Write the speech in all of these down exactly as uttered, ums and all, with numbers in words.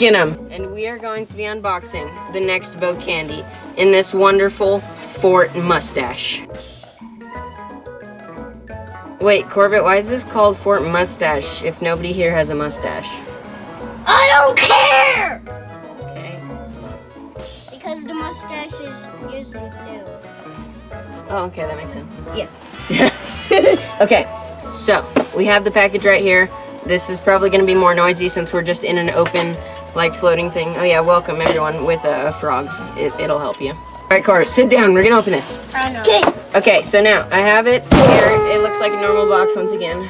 Skiinnum, and we are going to be unboxing the next Bocandy in this wonderful fort mustache. Wait, Corbett, why is this called Fort Mustache if nobody here has a mustache? I don't care! Okay. Because the mustache is usually blue. Oh, okay, that makes sense. Yeah. Okay, so we have the package right here. This is probably going to be more noisy since we're just in an open, like, floating thing. Oh, yeah, welcome, everyone, with a, a frog. It, it'll help you. All right, Corbett, sit down. We're going to open this. I know. Okay. Okay, so now I have it here. It looks like a normal box once again.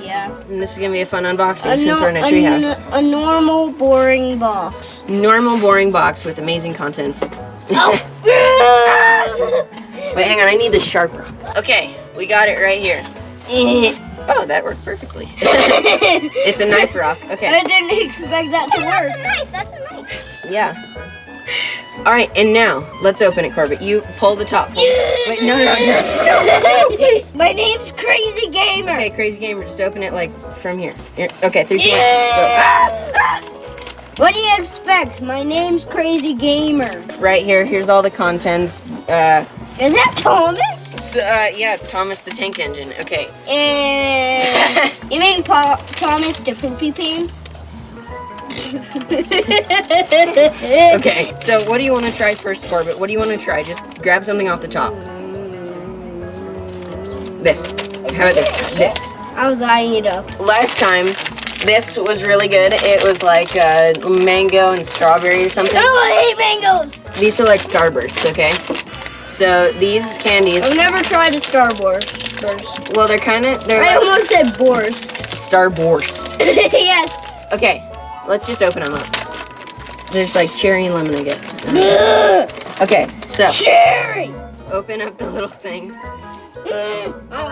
Yeah. And this is gonna be a fun unboxing a since no, we're in a treehouse. A, a normal, boring box. Normal, boring box with amazing contents. Oh. Wait, hang on. I need the sharp rock. Okay, we got it right here. Oh, that worked perfectly. It's a knife rock. Okay. I didn't expect that to hey, work. That's a knife. That's a knife. Yeah. All right, and now, let's open it, Corbett. You pull the top. Wait, no, no, no, no. Please. My name's CrazyGamer. Okay, CrazyGamer, just open it, like, from here. You're, okay, three, two, yeah. one, go. What do you expect? My name's CrazyGamer. Right here, here's all the contents. Uh, Is that Thomas? It's, uh, yeah, it's Thomas the Tank Engine. Okay. And you mean pa Thomas the Poopy Pants? Okay, so what do you want to try first, Corbett? What do you want to try? Just grab something off the top. This. How about this? This. I was eyeing it up. Last time, this was really good. It was like uh, mango and strawberry or something. Oh, I hate mangoes! These are like Starbursts, okay? So these candies. I've never tried a Starburst. Well, they're kind of. I like, almost said Borst. Starburst. Yes. Okay. Let's just open them up. There's like cherry and lemon, I guess. Okay, so. Cherry! Open up the little thing. Mm, I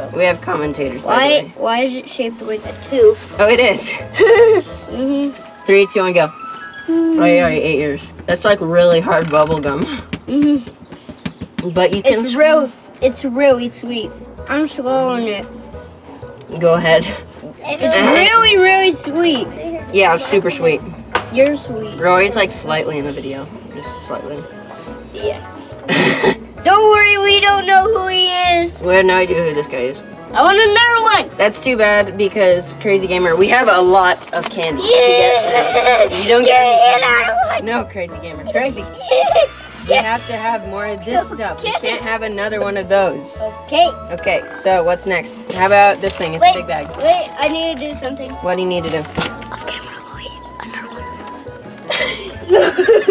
like those. We have commentators, by the way. Why is it shaped like a tooth? Oh, it is. mm-hmm. Three, two, one, go. Mm-hmm. Oh, you already ate yours. That's like really hard bubble gum. Mm-hmm. But you can. It's real. It's really sweet. I'm swallowing it. Go ahead. It's really, really sweet. Yeah, it's super sweet. You're sweet. Roy's like slightly in the video. Just slightly. Yeah. Don't worry, we don't know who he is. We have no idea who this guy is. I want another one. That's too bad because, CrazyGamer, we have a lot of candy. Yeah. You don't get yeah, another one. No, CrazyGamer. Crazy. Yeah. We have to have more of this stuff. We can't have another one of those. Okay. Okay, so what's next? How about this thing? It's wait, a big bag. Wait, I need to do something. What do you need to do? Off camera, I'll eat another one of those.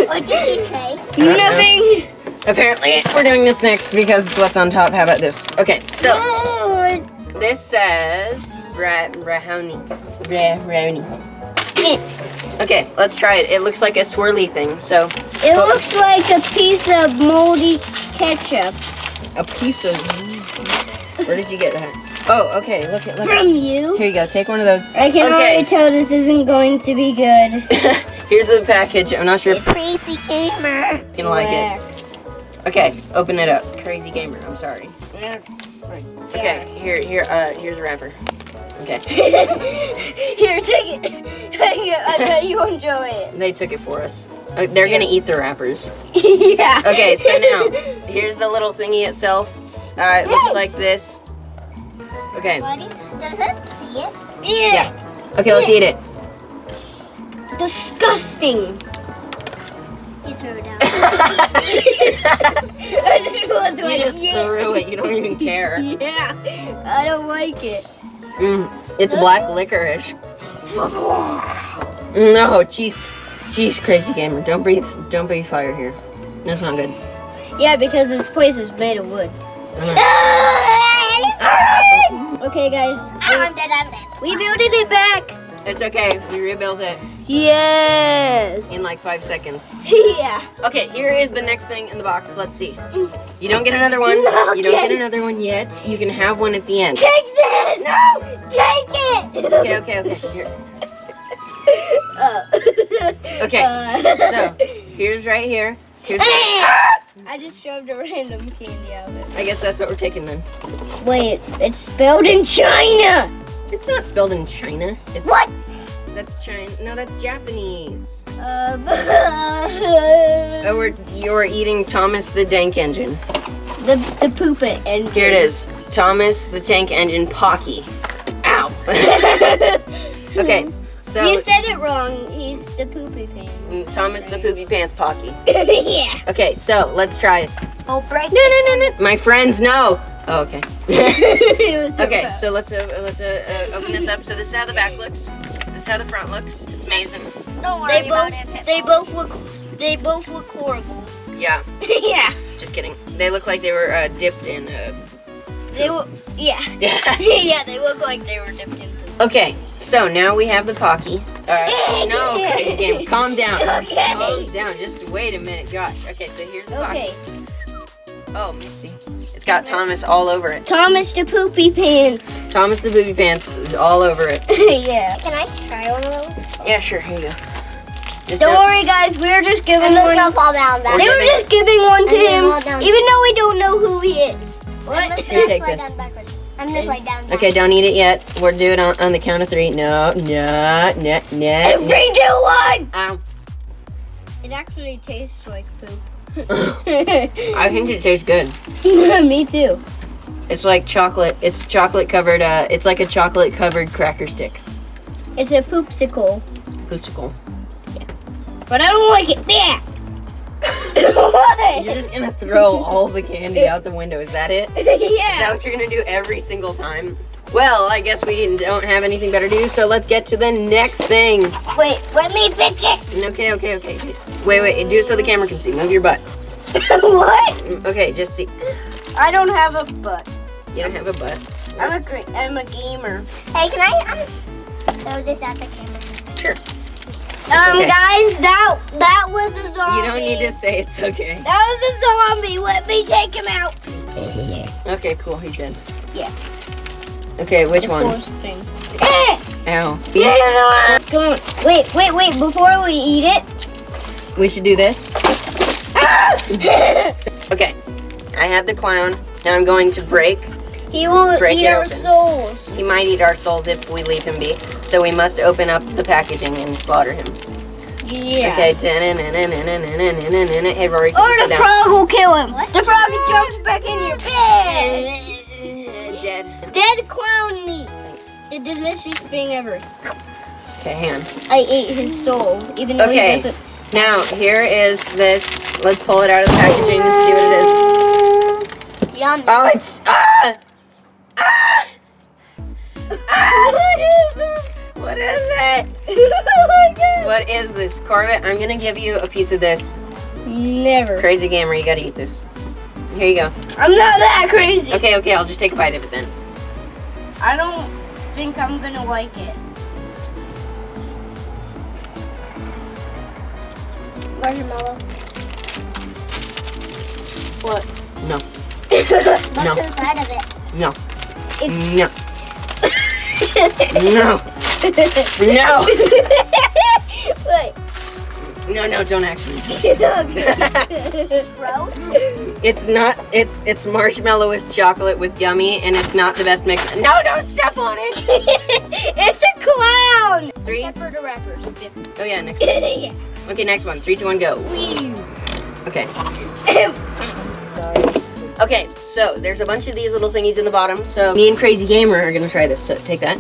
What did he say? Nothing. Apparently, we're doing this next because it's what's on top. How about this? Okay, so oh. This says bra brownie. Bra brownie. Okay, let's try it. It looks like a swirly thing, so. It oh. looks like a piece of moldy ketchup. A piece of, where did you get that? Oh, okay, look at, look From it. you. Here you go, take one of those. I can okay. already tell this isn't going to be good. Here's the package, I'm not sure. If CrazyGamer. You're gonna like it. Okay, open it up. CrazyGamer, I'm sorry. Okay, here, here, uh, here's a wrapper. Okay. Here, take it. I bet you enjoy it. They took it for us. Uh, they're yeah. gonna eat the wrappers. Yeah. Okay, so now, here's the little thingy itself. Uh, it hey. looks like this. Okay. Does it see it? Yeah. yeah. Okay, yeah. let's eat it. Disgusting. You threw it out. I just was you like, just yeah. threw it. You don't even care. Yeah. I don't like it. Mm, it's black licorice. No, jeez, jeez, CrazyGamer, don't breathe, don't breathe fire here. That's not good. Yeah, because this place is made of wood. Mm. Okay, guys. I'm dead, I'm dead. We builded it back. It's okay. We rebuilt it. Yes. In like five seconds. Yeah. Okay, here is the next thing in the box. Let's see. You don't get another one. No, you don't get another one yet. You can have one at the end. Take this. No, take it. Okay, okay, okay. Here. Uh, okay, uh, so here's right here. Here's I just shoved a random candy out of it. I guess that's what we're taking then. Wait, it's spelled in China. It's not spelled in China. It's what? That's China. No, that's Japanese. Uh, oh, we're, you're eating Thomas the Tank Engine. The, the poop engine. Here it is. Thomas the Tank Engine Pocky. Ow. Okay, so. You said it wrong. He's the poopy pants. Thomas the Poopy Pants Pocky. Yeah. Okay, so let's try it. Oh, break. No, no, no, no. My friends, no. Oh, okay. Okay, so let's uh, let's uh, uh, open this up. So this is how the back looks. This is how the front looks. It's amazing. Don't worry they about both, it. They both look. They both look horrible. Yeah. Yeah. Just kidding. They look like they were uh, dipped in. Uh, they were. Yeah. Yeah. Yeah. They look like they were dipped in. Okay, so now we have the Pocky. Uh, no, Crazy Gamer, calm down. Okay. Calm down. Just wait a minute, gosh. Okay, so here's the okay. Pocky. Oh, let me see. It's got Thomas all over it. Thomas the Poopy Pants. Thomas the Poopy Pants is all over it. Yeah. Can I try one of those? Yeah, sure. Here you go. Just don't nuts. Worry, guys. We were just giving one. Gonna fall down back. They were just giving one to him, even though we don't know who he is. What? You take this. I'm just like down. Back. Okay, don't eat it yet. We'll do it on, on the count of three. No, no, no, no. Three, two, one. Ow. It actually tastes like poop. I think it tastes good. Me too. It's like chocolate. It's chocolate covered. Uh, it's like a chocolate covered cracker stick. It's a poopsicle. Poopsicle. Yeah. But I don't like it back. You're just gonna throw all the candy out the window. Is that it? Yeah. Is that what you're gonna do every single time? Well, I guess we don't have anything better to do, so let's get to the next thing. Wait, let me pick it. Okay, okay, okay. Wait, wait, do it so the camera can see. Move your butt. What? Okay, just see. I don't have a butt. You don't have a butt? I'm a, I'm a gamer. Hey, can I um, throw this at the camera? Sure. Um, okay. Guys, that that was a zombie. You don't need to say it's okay. That was a zombie. Let me take him out. Okay, cool. He's dead. Yeah. Okay, which one? Ow. Yeah. Come on. Wait, wait, wait. Before we eat it, we should do this. Ah! Okay. I have the clown. Now I'm going to break. He will break eat our souls. He might eat our souls if we leave him be. So we must open up the packaging and slaughter him. Yeah. Okay. Hey, Rory. Or the frog will kill him. The frog jumps back in your bed. Dead. Dead clown meat. Thanks. The delicious thing ever. Okay, hang on. I ate his soul, even though okay. He doesn't. Now, here is this. Let's pull it out of the packaging and see what it is. Yum. Oh, it's... Ah! Ah! Ah! What is that? What is that? Oh my God. What is this? Corbett, I'm going to give you a piece of this. Never. Crazy Gamer, you got to eat this. Here you go. I'm not that crazy. Okay, okay, I'll just take a bite of it then. I don't think I'm gonna like it. Marshmallow. What? No. What's no. Inside of it? No. It's... No. No. No. Wait. No, no, don't actually. It's gross. It's not. It's it's marshmallow with chocolate with gummy, and it's not the best mix. No, don't step on it. It's a clown. Three. Pepper to wrappers. Oh yeah, next one. Yeah. Okay, next one. Three, two, one, go. Whee. Okay. Okay. So there's a bunch of these little thingies in the bottom. So me and Crazy Gamer are gonna try this. So take that.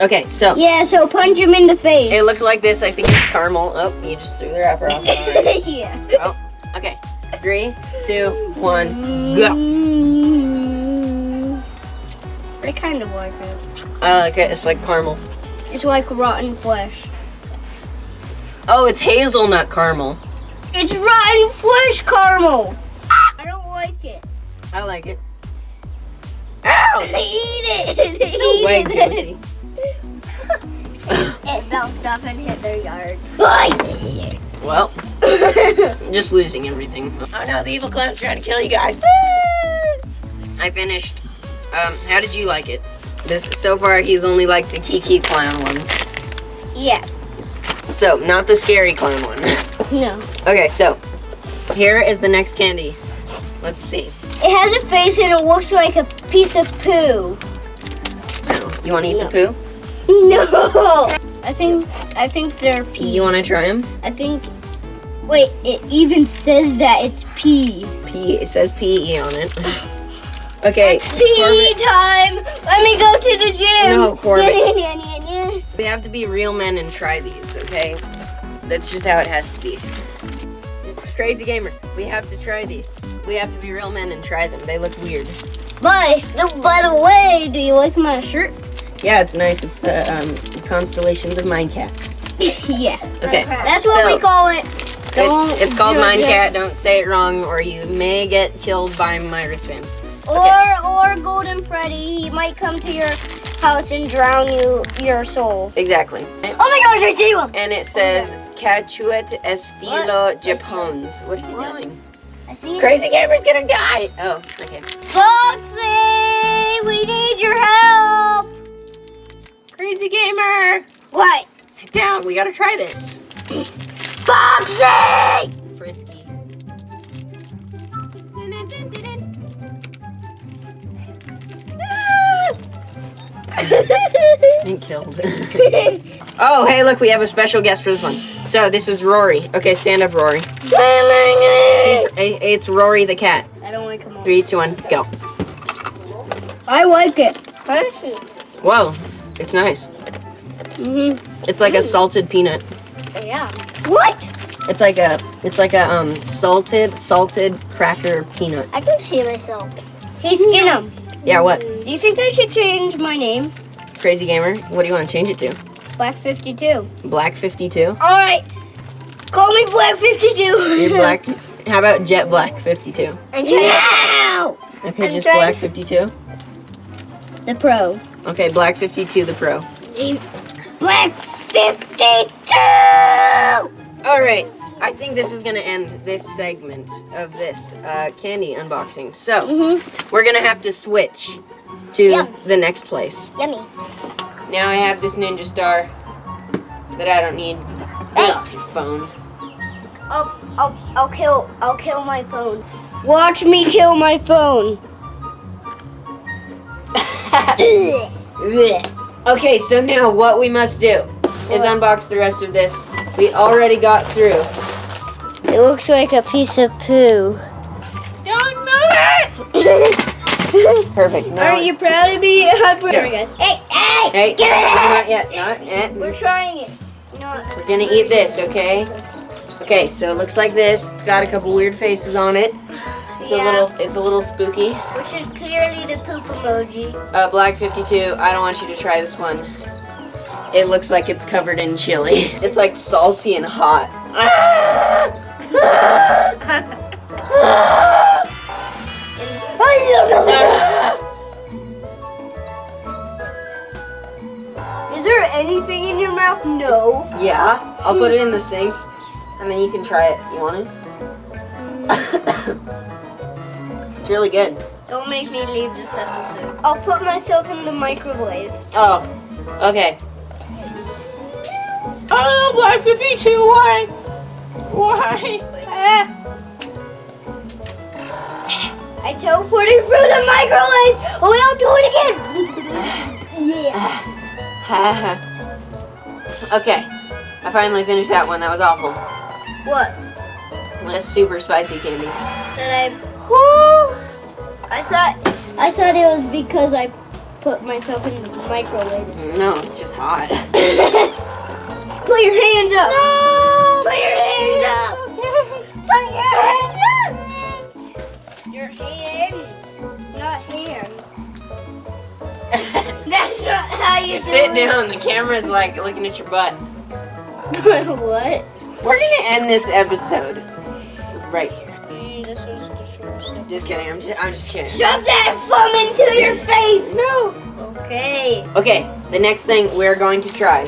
Okay, so. Yeah, so punch him in the face. It looks like this. I think it's caramel. Oh, you just threw the wrapper off. Right. Yeah. Oh, okay. Three, two, one, go. I kind of like it. I like it. It's like caramel. It's like rotten flesh. Oh, it's hazelnut caramel. It's rotten flesh caramel. I don't like it. I like it. Ow! Eat it. No way, Timothy. It bounced off and hit their yard. Well, just losing everything. Oh no, the evil clown's trying to kill you guys. I finished. Um, how did you like it? This so far, he's only like the Kiki clown one. Yeah. So not the scary clown one. No. Okay, so here is the next candy. Let's see. It has a face and it looks like a piece of poo. No, you want to eat no. the poo? No! I think I think they're peas. You want to try them? I think. Wait, it even says that it's pea. P. It says P E on it. Okay. It's P E time. Let me go to the gym. No, Corbin. We have to be real men and try these, okay? That's just how it has to be. Crazy Gamer, we have to try these. We have to be real men and try them. They look weird. Bye. No, by the way, do you like my shirt? Yeah, it's nice. It's the um, Constellations of Minecraft. Yeah. Okay. Minecraft. That's what so, we call it. Don't it's it's called Minecraft. It Don't say it wrong, or you may get killed by my wristbands. Okay. Or or Golden Freddy. He might come to your house and drown you your soul. Exactly. And, oh my gosh, I see one. And it says Cachuet Estilo Japones. What are you what? doing? I see Crazy it. Gamer's gonna die. Oh, okay. Foxy, we need your help. Crazy Gamer! What? Sit down, we gotta try this. Foxy! Frisky. And killed. Oh, hey, look, we have a special guest for this one. So, this is Rory. Okay, stand up, Rory. He's, it's Rory the cat. I don't want to come on. Three, two, one, go. I like it. Whoa. It's nice. Mm-hmm. It's like a salted peanut. Yeah. What? It's like a it's like a um salted salted cracker peanut. I can see myself. Hey, Skiinnum. Yeah, what? Do you think I should change my name? Crazy Gamer. What do you want to change it to? Black fifty-two. Black fifty-two. All right. Call me Black fifty-two. You're Black. How about Jet Black fifty-two? Yeah. Okay, I'm just Black fifty-two. The Pro. Okay, Black fifty-two, the Pro. Black fifty-two! All right, I think this is gonna end this segment of this uh, candy unboxing. So, mm-hmm. we're gonna have to switch to Yum. the next place. Yummy. Now I have this ninja star that I don't need. Hey. Phone. I'll, I'll, I'll, kill, I'll kill my phone. Watch me kill my phone. Okay, so now what we must do is unbox the rest of this. We already got through. It looks like a piece of poo. Don't move it! Perfect. Now Are you proud of me? I'm proud of you guys. Hey, hey! Hey! Give it Not yet. Not yet. We're trying it. We're gonna eat this, okay? Okay, so it looks like this. It's got a couple weird faces on it. It's yeah. a little, it's a little spooky. Which is clearly the poop emoji. Uh, Black fifty-two, I don't want you to try this one. It looks like it's covered in chili. It's like salty and hot. Is there anything in your mouth? No. Yeah, I'll put it in the sink, and then you can try it. You want it? It's really good. Don't make me leave this episode. I'll put myself in the microwave. Oh, okay. Oh, Black fifty-two, why? Why? I teleported through the microwave. Oh, I'll do it again. Yeah. Okay, I finally finished that one. That was awful. What? That's super spicy candy. That I. Woo! I thought I thought it was because I put myself in the microwave. No, it's just hot. Put your hands up. No! Put your hands up. Put your hands up. Your hands, not hands. That's not how you do Sit it. down. The camera's like looking at your butt. What? We're gonna end this episode right here. Just kidding, I'm just, I'm just kidding. Shove that phone into your face! No! Okay. Okay, the next thing we're going to try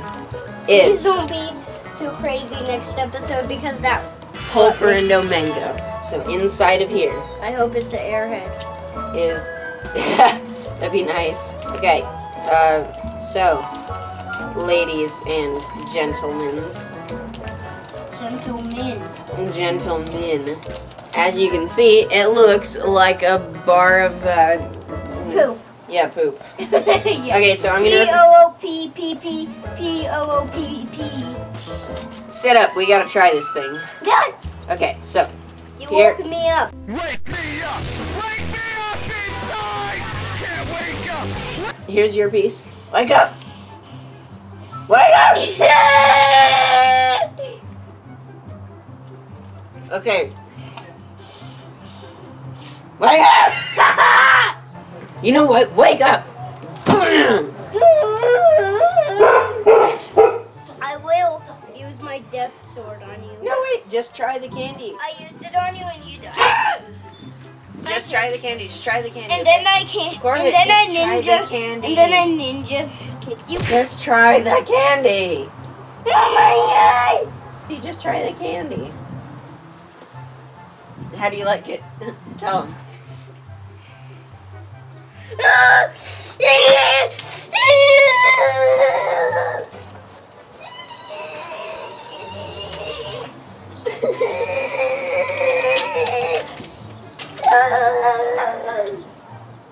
is... Please don't be too crazy next episode because that... Pulperindo mango. So inside of here... I hope it's an airhead. Is... That'd be nice. Okay, uh, so... Ladies and gentlemen. Gentlemen. Gentlemen. As you can see, it looks like a bar of uh, poop. Yeah, poop. Yeah. Okay, so I'm gonna... P O O P P P P O O P P. Sit up, we gotta try this thing. God! Okay, so... You here. Woke me up. Wake me up! Wake me up inside! Can't wake up! Here's your piece. Wake up! Wake up! Okay. Wake up! You know what? Wake up! I will use my death sword on you. No, wait. Just try the candy. I used it on you and you died. Just okay. Try the candy. Just try the candy. And then I can't. And then I ninja. The candy. And then I ninja kick you. Just try the candy. Oh my god! Just try the candy. How do you like it? Tell him.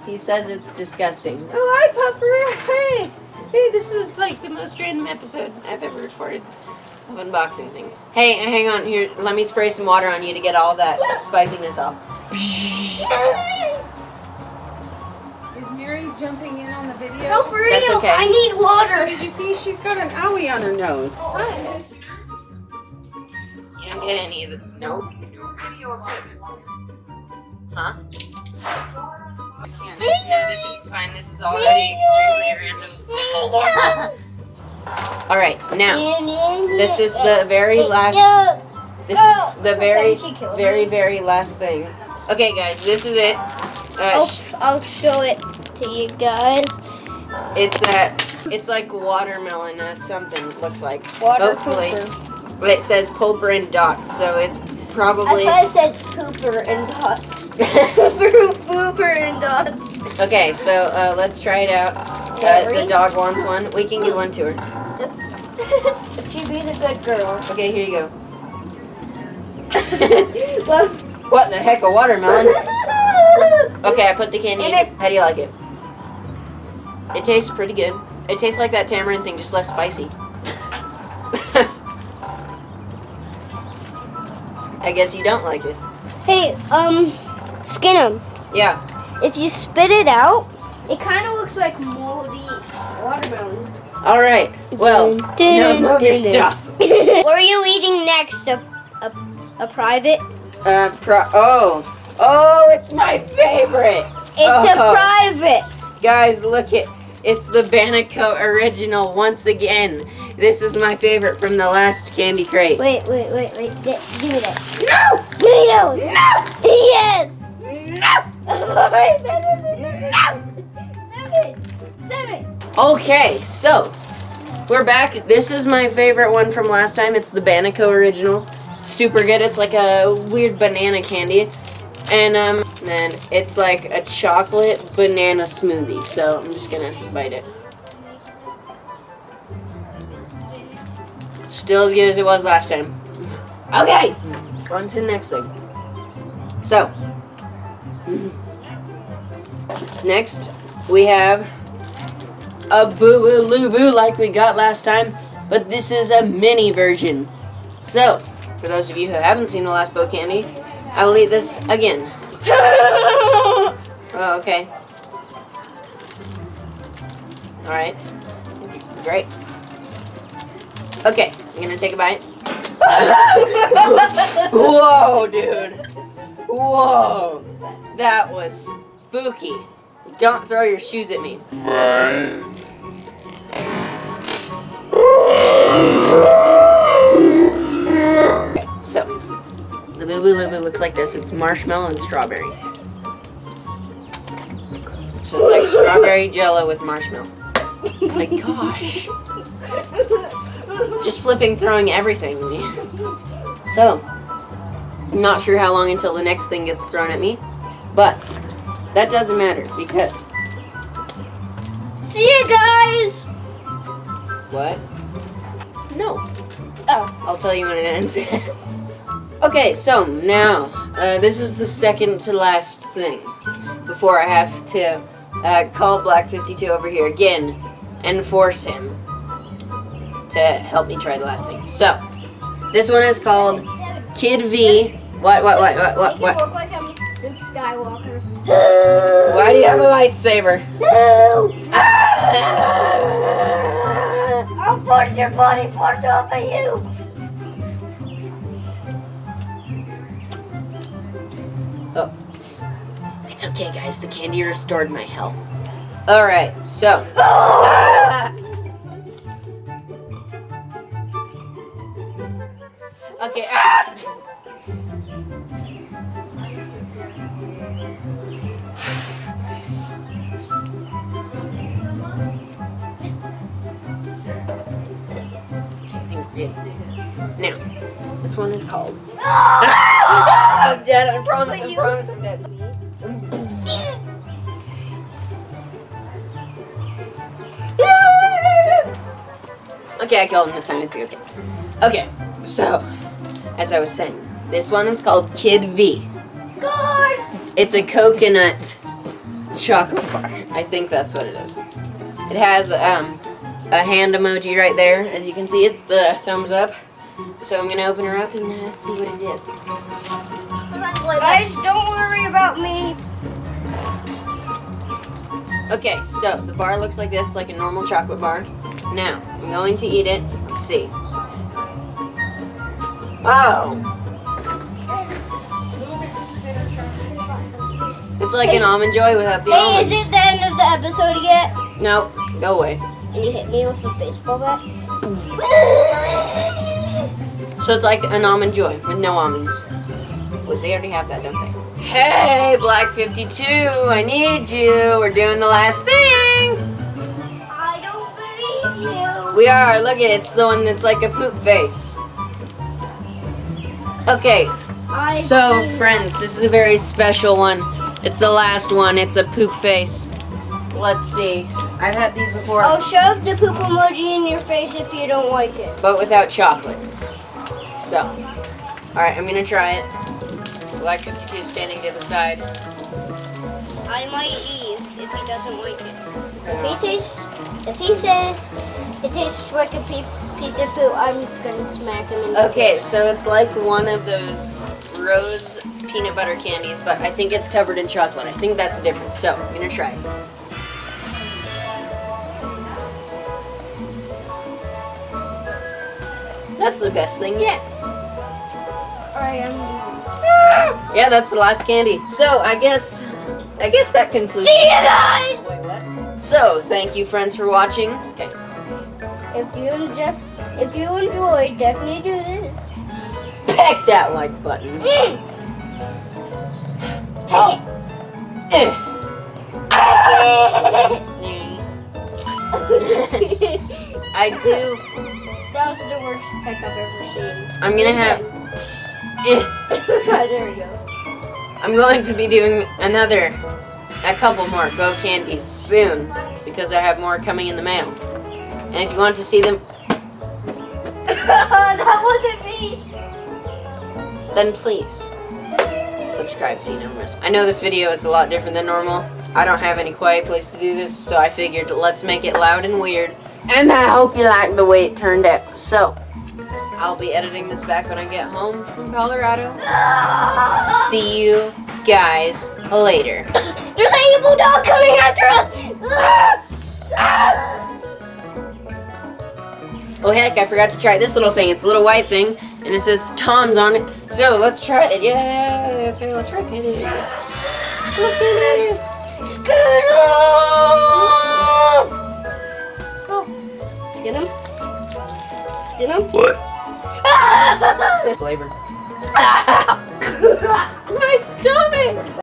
He says it's disgusting. Oh, hi, Puffer! Hey! Hey, this is like the most random episode I've ever recorded of unboxing things. Hey, hang on here. Let me spray some water on you to get all that spiciness off. Jumping in on the video. No, for real. That's okay. I need water. So did you see she's got an owie on her nose? What? You don't get any of the... Nope. Huh? I can't. Yeah, this is fine. This is already extremely random. Alright, now. This is the very last... This is the very, very, very last thing. Okay, guys. This is it. Uh, I'll show it to you guys. It's a, it's like watermelon or something, it looks like. Water hopefully. Pooper. But it says pulper and dots, so it's probably... That's why I said pooper and dots. Pooper, pooper and dots. Okay, so uh, let's try it out. Uh, the dog wants one. We can give one to her. She being a good girl. Okay, here you go. Well, what the heck, a watermelon? Okay, I put the candy in it. How do you like it? It tastes pretty good. It tastes like that tamarind thing, just less spicy. I guess you don't like it. Hey, um, Skiinnum. Yeah. If you spit it out, it kind of looks like moldy watermelon. All right. Well, no more stuff. What are you eating next? A, a, a private? Uh, pro. Oh. Oh, it's my favorite. It's oh. a private. Guys, look it. It's the Banaco original once again. This is my favorite from the last candy crate. Wait, wait, wait, wait. Give me that. No! Give me that. No! Yes! No! No! Seven! Seven! Okay, so we're back. This is my favorite one from last time. It's the Banaco original. It's super good. It's like a weird banana candy. And um, then it's like a chocolate banana smoothie. So I'm just gonna bite it. Still as good as it was last time. Okay, on to the next thing. So, next we have a boo-boo-loo-boo like we got last time, but this is a mini version. So, for those of you who haven't seen the last Bocandy, I will eat this again. Oh, okay. Alright. Great. Okay, I'm gonna take a bite. Whoa, dude. Whoa. That was spooky. Don't throw your shoes at me. Okay, so. The boo-boo-loo-boo looks like this. It's marshmallow and strawberry. So it's like strawberry jello with marshmallow. Oh my gosh. Just flipping, throwing everything at me. So, I'm not sure how long until the next thing gets thrown at me, but that doesn't matter because... See you guys! What? No. Oh. I'll tell you when it ends. Okay, so now, uh, this is the second to last thing before I have to uh, call Black fifty-two over here again and force him to help me try the last thing. So, this one is called Kid V. What, what, what, what, what, what? You look like I'm Luke Skywalker. Why do you have a lightsaber? No! I'll force your body parts off of you. Oh. It's okay, guys. The candy restored my health. Alright, so. Ah! Okay. Ah! Now, this one is called. Oh, ah! I'm dead. I promise. I promise. I'm dead. Okay, I killed him this time. It's okay. Okay. So, as I was saying, this one is called Kid V. God. It's a coconut chocolate bar. I think that's what it is. It has um. a hand emoji right there. As you can see, it's the thumbs up. So I'm gonna open her up and uh, see what it is. Guys, don't worry about me. Okay, so the bar looks like this, like a normal chocolate bar. Now, I'm going to eat it. Let's see. Wow. It's like an Almond Joy without the almonds. Hey, is it the end of the episode yet? No, go away. And you hit me with a baseball bat. So it's like an Almond Joy with no almonds. Well, they already have that, don't they? Hey, Black fifty-two, I need you. We're doing the last thing. I don't believe you. We are. Look, it, it's the one that's like a poop face. Okay. I so, friends, that. This is a very special one. It's the last one. It's a poop face. Let's see. I've had these before. I'll shove the poop emoji in your face if you don't like it. But without chocolate. So. Alright, I'm going to try it. Black fifty-two standing to the side. I might leave if he doesn't like it. If he, tastes, if he says it tastes like a piece of poop, I'm going to smack him in the face. Okay, so it's like one of those rose peanut butter candies, but I think it's covered in chocolate. I think that's the difference. So, I'm going to try it. That's the best thing yet. I am. Yeah, that's the last candy. So I guess, I guess that concludes. See you guys. Wait, what? So thank you, friends, for watching. Okay. If you enjoy, if you enjoy, definitely do this. Peck that like button. Mm. Oh. I do. That was the worst peck I've ever seen. I'm gonna have. There we go. I'm going to be doing another, a couple more Bocandies soon because I have more coming in the mail. And if you want to see them, that wasn't me. Then please subscribe to Skiinnum. I know this video is a lot different than normal. I don't have any quiet place to do this, so I figured let's make it loud and weird. And I hope you like the way it turned out. So, I'll be editing this back when I get home from Colorado. See you guys later. There's an evil dog coming after us! Oh heck, I forgot to try this little thing. It's a little white thing, and it says Tom's on it. So, let's try it. Yeah, okay, let's try it. Look at it. Skiinnum! Skiinnum? Skiinnum? What? Flavor.